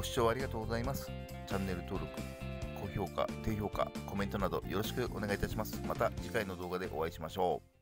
ご視聴ありがとうございます。チャンネル登録、高評価、低評価、コメントなどよろしくお願いいたします。また次回の動画でお会いしましょう。